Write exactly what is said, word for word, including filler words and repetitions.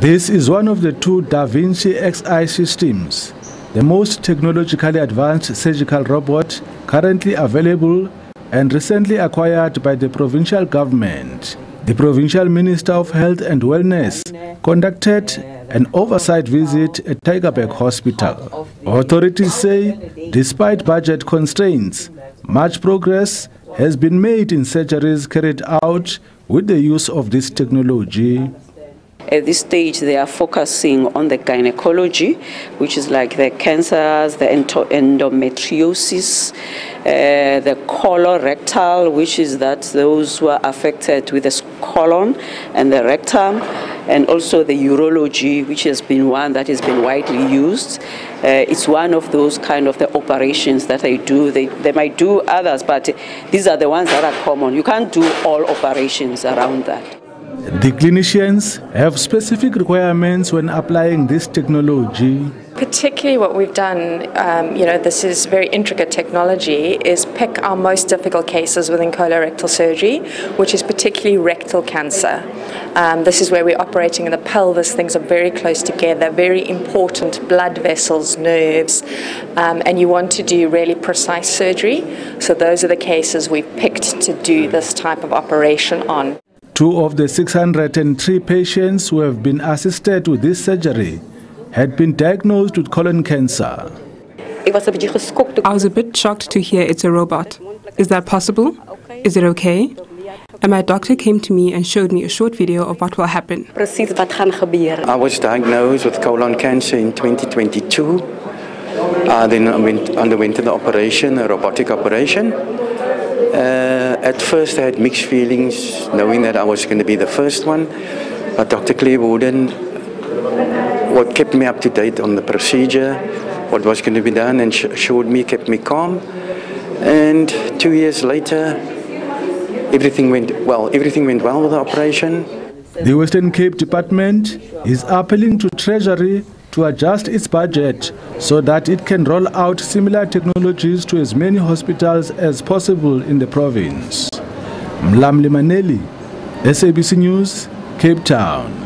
This is one of the two Da Vinci X I systems, the most technologically advanced surgical robot currently available and recently acquired by the provincial government. The provincial Minister of Health and Wellness conducted an oversight visit at Tygerberg Hospital. Authorities say, despite budget constraints, much progress has been made in surgeries carried out with the use of this technology. At this stage, they are focusing on the gynecology, which is like the cancers, the endometriosis, uh, the colorectal, which is that those who are affected with the colon and the rectum, and also the urology, which has been one that has been widely used. Uh, it's one of those kind of the operations that I do. They, they might do others, but these are the ones that are common. You can't do all operations around that. The clinicians have specific requirements when applying this technology. Particularly what we've done, um, you know, this is very intricate technology, is pick our most difficult cases within colorectal surgery, which is particularly rectal cancer. Um, this is where we're operating in the pelvis. Things are very close together, very important blood vessels, nerves, um, and you want to do really precise surgery. So those are the cases we've picked to do this type of operation on. Two of the six hundred and three patients who have been assisted with this surgery had been diagnosed with colon cancer. I was a bit shocked to hear it's a robot. Is that possible? Is it okay? And my doctor came to me and showed me a short video of what will happen. I was diagnosed with colon cancer in twenty twenty-two. I then underwent the operation, a robotic operation. Uh, at first I had mixed feelings, knowing that I was going to be the first one, but Doctor Clay Wooden, what kept me up to date on the procedure, what was going to be done, and sh showed me, kept me calm. And two years later, everything went well. Everything went well with the operation. The Western Cape Department is appealing to Treasury to adjust its budget so that it can roll out similar technologies to as many hospitals as possible in the province. Mlamli Maneli, S A B C News, Cape Town.